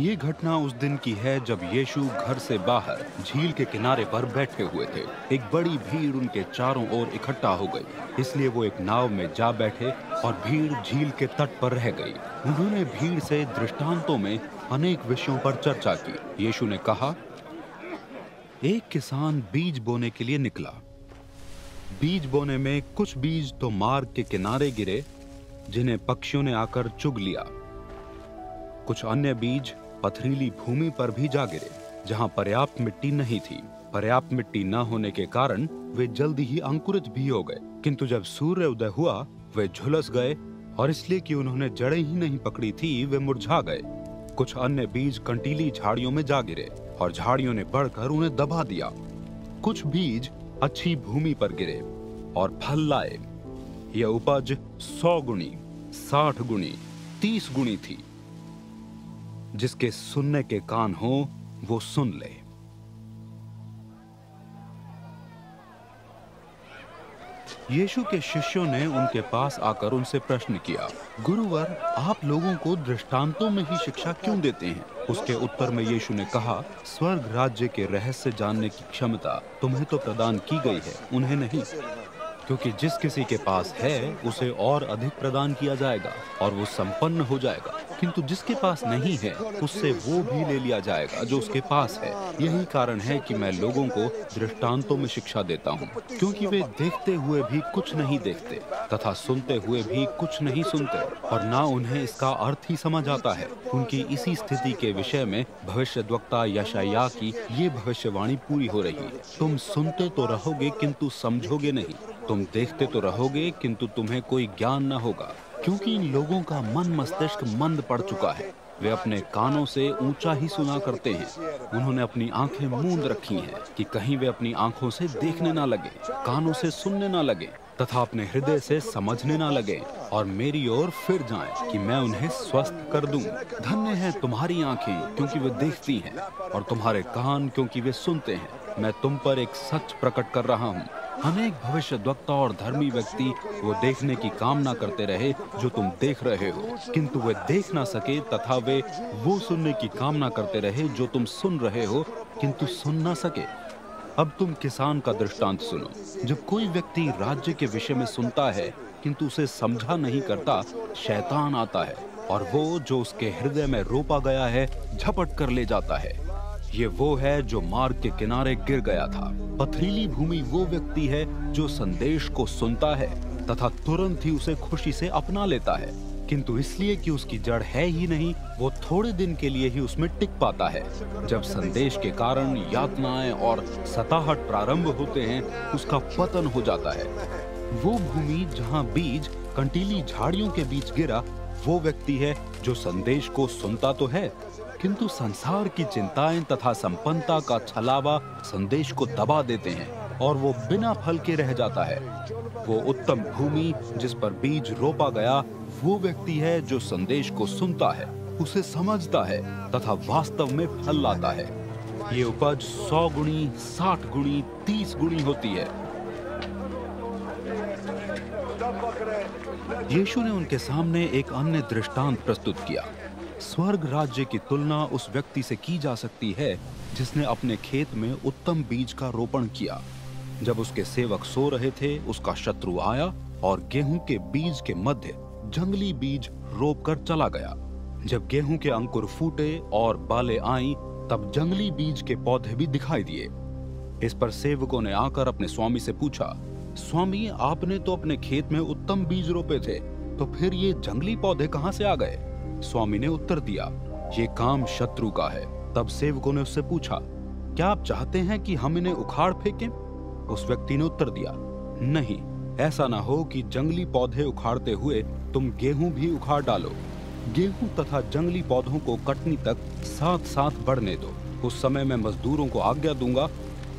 ये घटना उस दिन की है जब यीशु घर से बाहर झील के किनारे पर बैठे हुए थे। एक बड़ी भीड़ उनके चारों ओर इकट्ठा हो गई, इसलिए वो एक नाव में जा बैठे और भीड़ झील के तट पर रह गई। उन्होंने भीड़ से दृष्टांतों में अनेक विषयों पर चर्चा की। यीशु ने कहा, एक किसान बीज बोने के लिए निकला। बीज बोने में कुछ बीज तो मार्ग के किनारे गिरे, जिन्हें पक्षियों ने आकर चुग लिया। कुछ अन्य बीज पथरीली भूमि पर भी जा गिरे, जहां पर्याप्त मिट्टी नहीं थी। पर्याप्त मिट्टी न होने के कारण वे जल्दी ही अंकुरित भी हो गए, किंतु जब सूर्य उदय हुआ वे झुलस गए और इसलिए कि उन्होंने जड़ें ही नहीं पकड़ी थी वे मुरझा गए। कुछ अन्य बीज कंटीली झाड़ियों में जा गिरे और झाड़ियों ने बढ़कर उन्हें दबा दिया। कुछ बीज अच्छी भूमि पर गिरे और फल लाए। यह उपज 100 गुणी, 60 गुणी, 30 गुणी थी। जिसके सुनने के कान हो वो सुन ले। यीशु के शिष्यों ने उनके पास आकर उनसे प्रश्न किया, गुरुवर, आप लोगों को दृष्टांतों में ही शिक्षा क्यों देते हैं? उसके उत्तर में यीशु ने कहा, स्वर्ग राज्य के रहस्य जानने की क्षमता तुम्हें तो प्रदान की गई है, उन्हें नहीं, क्योंकि जिस किसी के पास है उसे और अधिक प्रदान किया जाएगा और वो संपन्न हो जाएगा, किंतु जिसके पास नहीं है उससे वो भी ले लिया जाएगा जो उसके पास है। यही कारण है कि मैं लोगों को दृष्टांतों में शिक्षा देता हूँ, क्योंकि वे देखते हुए भी कुछ नहीं देखते तथा सुनते हुए भी कुछ नहीं सुनते और ना उन्हें इसका अर्थ ही समझ आता है। उनकी इसी स्थिति के विषय में भविष्यद्वक्ता यशैया की ये भविष्यवाणी पूरी हो रही है, तुम सुनते तो रहोगे किंतु समझोगे नहीं, तुम देखते तो रहोगे किंतु तुम्हें कोई ज्ञान न होगा, क्योंकि इन लोगों का मन मस्तिष्क मंद पड़ चुका है। वे अपने कानों से ऊंचा ही सुना करते हैं। उन्होंने अपनी आंखें मूंद रखी हैं कि कहीं वे अपनी आंखों से देखने ना लगे, कानों से सुनने ना लगे तथा अपने हृदय से समझने ना लगे और मेरी ओर फिर जाएं कि मैं उन्हें स्वस्थ कर दूं। धन्य है तुम्हारी आंखें क्योंकि वे देखती हैं और तुम्हारे कान क्योंकि वे सुनते हैं। मैं तुम पर एक सच प्रकट कर रहा हूँ, अनेक भविष्यद्वक्ता और धर्मी व्यक्ति वो देखने की कामना करते रहे जो तुम देख रहे हो, किंतु वे देख ना सके तथा वे वो सुनने की कामना करते रहे जो तुम सुन रहे हो, किंतु सुन ना सके। अब तुम किसान का दृष्टांत सुनो। जब कोई व्यक्ति राज्य के विषय में सुनता है किंतु उसे समझा नहीं करता, शैतान आता है और वो जो उसके हृदय में रोपा गया है झपट कर ले जाता है। ये वो है जो मार्ग के किनारे गिर गया था। पथरीली भूमि वो व्यक्ति है जो संदेश को सुनता है तथा तुरंत ही उसे खुशी से अपना लेता है, किंतु इसलिए कि उसकी जड़ है ही नहीं वो थोड़े दिन के लिए ही उसमें टिक पाता है। जब संदेश के कारण यातनाएं और सताहट प्रारंभ होते हैं उसका पतन हो जाता है। वो भूमि जहाँ बीज कंटीली झाड़ियों के बीच गिरा वो व्यक्ति है जो संदेश को सुनता तो है किंतु संसार की चिंताएं तथा संपन्नता का छलावा संदेश को दबा देते हैं और वो बिना फल के रह जाता है। वो उत्तम भूमि जिस पर बीज रोपा गया वो व्यक्ति है जो संदेश को सुनता है, उसे समझता है तथा वास्तव में फल लाता है। ये उपज 100 गुणी, 60 गुणी, 30 गुणी होती है। यीशु ने उनके सामने एक अन्य दृष्टांत प्रस्तुत किया। स्वर्ग राज्य की तुलना उस व्यक्ति से की जा सकती है जिसने अपने खेत में उत्तम बीज का रोपण किया। जब उसके सेवक सो रहे थे उसका शत्रु आया और गेहूं के बीज के मध्य जंगली बीज रोपकर चला गया। जब गेहूं के अंकुर फूटे और बालें आईं तब जंगली बीज के पौधे भी दिखाई दिए। इस पर सेवकों ने आकर अपने स्वामी से पूछा, स्वामी, आपने तो अपने खेत में उत्तम बीज रोपे थे, तो फिर ये जंगली पौधे कहाँ से आ गए? स्वामी ने उत्तर दिया, ये काम शत्रु का है। तब सेवकों ने उससे पूछा, क्या आप चाहते हैं कि हम इन्हें उखाड़ फेंकें? उस व्यक्ति ने उत्तर दिया, नहीं, ऐसा ना हो कि जंगली पौधे उखाड़ते हुए तुम गेहूं भी उखाड़ डालो। गेहूं तथा जंगली पौधों को कटनी तक साथ साथ बढ़ने दो। उस समय मैं मजदूरों को आज्ञा दूंगा,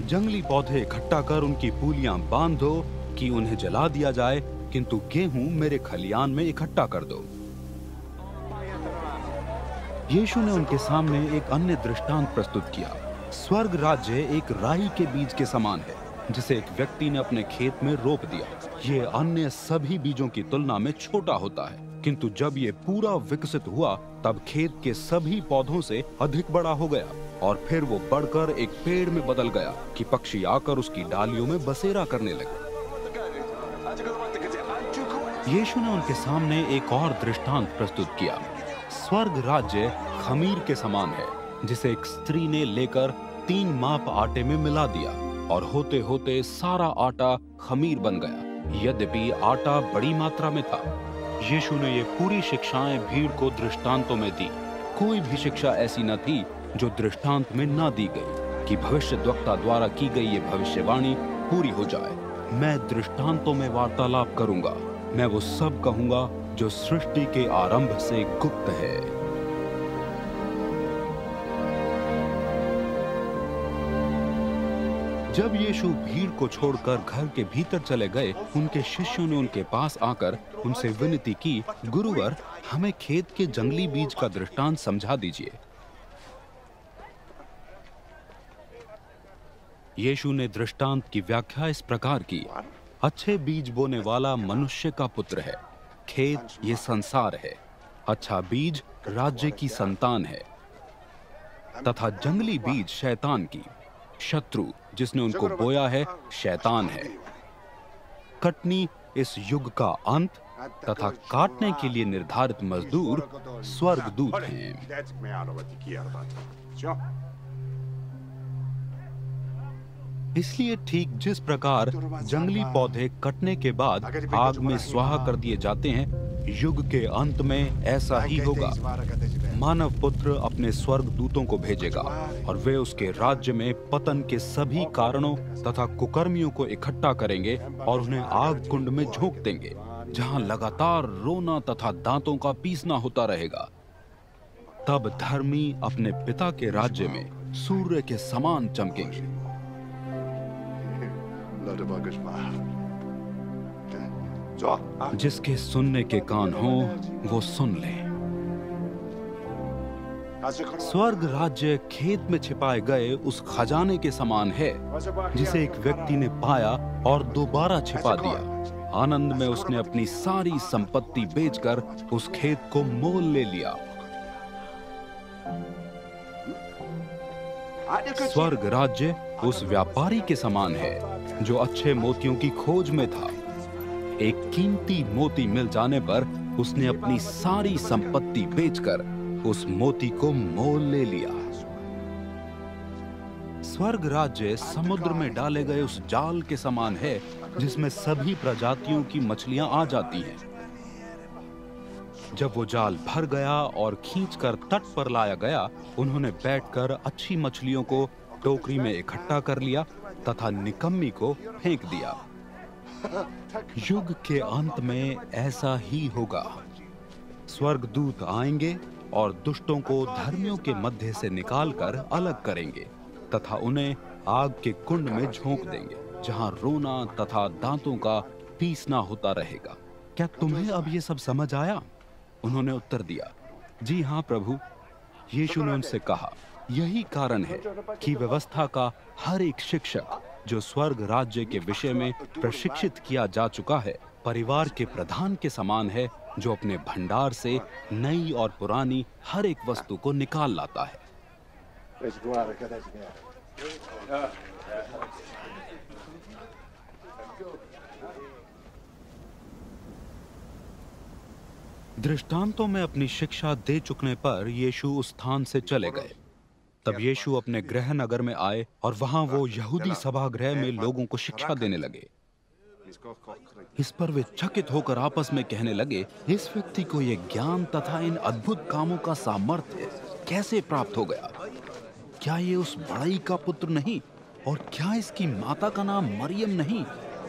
जंगली पौधे इकट्ठा कर उनकी पूलियां बांध दो कि उन्हें जला दिया जाए, किंतु गेहूं मेरे खलियान में इकट्ठा कर दो। यीशु ने उनके सामने एक अन्य दृष्टांत प्रस्तुत किया। स्वर्ग राज्य एक राई के बीज के समान है जिसे एक व्यक्ति ने अपने खेत में रोप दिया। ये अन्य सभी बीजों की तुलना में छोटा होता है किंतु जब ये पूरा विकसित हुआ तब खेत के सभी पौधों से अधिक बड़ा हो गया और फिर वो बढ़कर एक पेड़ में बदल गया कि पक्षी आकर उसकी डालियों में बसेरा करने लगे। यीशु ने उनके सामने एक और दृष्टांत प्रस्तुत किया। स्वर्ग राज्य खमीर के समान है जिसे एक स्त्री ने लेकर 3 माप आटे में मिला दिया और होते होते सारा आटा खमीर बन गया, यद्यपि आटा बड़ी मात्रा में था। यीशु ने ये पूरी शिक्षाएं भीड़ को दृष्टांतों में दी। कोई भी शिक्षा ऐसी न थी जो दृष्टांत में ना दी गई कि भविष्यद्वक्ता द्वारा की गई ये भविष्यवाणी पूरी हो जाए। मैं दृष्टांतों में वार्तालाप करूंगा, मैं वो सब कहूंगा जो सृष्टि के आरंभ से गुप्त है। जब यीशु भीड़ को छोड़कर घर के भीतर चले गए, उनके शिष्यों ने उनके पास आकर उनसे विनती की, गुरुवर, हमें खेत के जंगली बीज का दृष्टांत समझा दीजिए। यीशु ने दृष्टांत की व्याख्या इस प्रकार की, अच्छे बीज बोने वाला मनुष्य का पुत्र है। खेत ये संसार है, अच्छा बीज राज्य की संतान है तथा जंगली बीज शैतान की, शत्रु जिसने उनको बोया है शैतान है। कटनी इस युग का अंत तथा काटने के लिए निर्धारित मजदूर स्वर्गदूत हैं। इसलिए ठीक जिस प्रकार जंगली पौधे कटने के बाद आग में स्वाहा कर दिए जाते हैं, युग के अंत में ऐसा ही होगा। मानव पुत्र अपने स्वर्गदूतों को भेजेगा और वे उसके राज्य में पतन के सभी कारणों तथा कुकर्मियों को इकट्ठा करेंगे और उन्हें आग कुंड में झोंक देंगे, जहां लगातार रोना तथा दांतों का पीसना होता रहेगा। तब धर्मी अपने पिता के राज्य में सूर्य के समान चमकेंगे। जिसके सुनने के कान हो वो सुन लें। स्वर्ग राज्य खेत में छिपाए गए उस खजाने के समान है जिसे एक व्यक्ति ने पाया और दोबारा छिपा दिया। आनंद में उसने अपनी सारी संपत्ति बेचकर उस खेत को मोल ले लिया। स्वर्ग राज्य उस व्यापारी के समान है जो अच्छे मोतियों की खोज में था। एक कीमती मोती मिल जाने पर उसने अपनी सारी संपत्ति बेचकर उस मोती को मोल ले लिया। स्वर्ग राज्य समुद्र में डाले गए उस जाल के समान है जिसमें सभी प्रजातियों की मछलियां आ जाती हैं। जब वो जाल भर गया और खींचकर तट पर लाया गया, उन्होंने बैठकर अच्छी मछलियों को टोकरी में इकट्ठा कर लिया तथा निकम्मी को फेंक दिया। युग के अंत में ऐसा ही होगा। स्वर्गदूत आएंगे और दुष्टों को धर्मियों के मध्य से निकालकर अलग करेंगे तथा उन्हें आग के कुंड में झोंक देंगे, जहां रोना तथा दांतों का पीसना होता रहेगा। क्या तुम्हें अब ये सब समझ आया? उन्होंने उत्तर दिया, जी हाँ प्रभु। यीशु ने उनसे कहा, यही कारण है कि व्यवस्था का हर एक शिक्षक जो स्वर्ग राज्य के विषय में प्रशिक्षित किया जा चुका है, परिवार के प्रधान के समान है जो अपने भंडार से नई और पुरानी हर एक वस्तु को निकाल लाता है। दृष्टांतों में अपनी शिक्षा दे चुकने पर यीशु उस स्थान से चले गए। तब यीशु अपने गृह नगर में आए और वहां वो यहूदी सभागृह में लोगों को शिक्षा देने लगे। इस पर वे चकित होकर आपस में कहने लगे, इस व्यक्ति को ये ज्ञान तथा इन अद्भुत कामों का सामर्थ्य कैसे प्राप्त हो गया? क्या ये उस बड़ई का पुत्र नहीं? और क्या इसकी माता का नाम मरियम नहीं?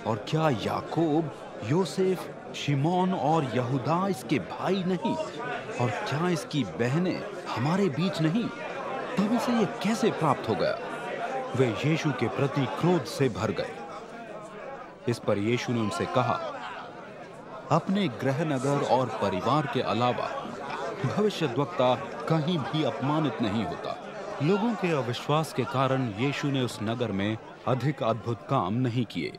और क्या याकूब, यूसुफ, शिमोन और यहूदा इसके भाई नहीं? और क्या इसकी बहनें हमारे बीच नहीं? तब इसे ये कैसे प्राप्त हो गया? वे यीशु के प्रति क्रोध से भर गए। इस पर यीशु ने उनसे कहा, अपने गृह नगर और परिवार के अलावा भविष्यद्वक्ता कहीं भी अपमानित नहीं होता। लोगों के अविश्वास के कारण यीशु ने उस नगर में अधिक अद्भुत काम नहीं किए।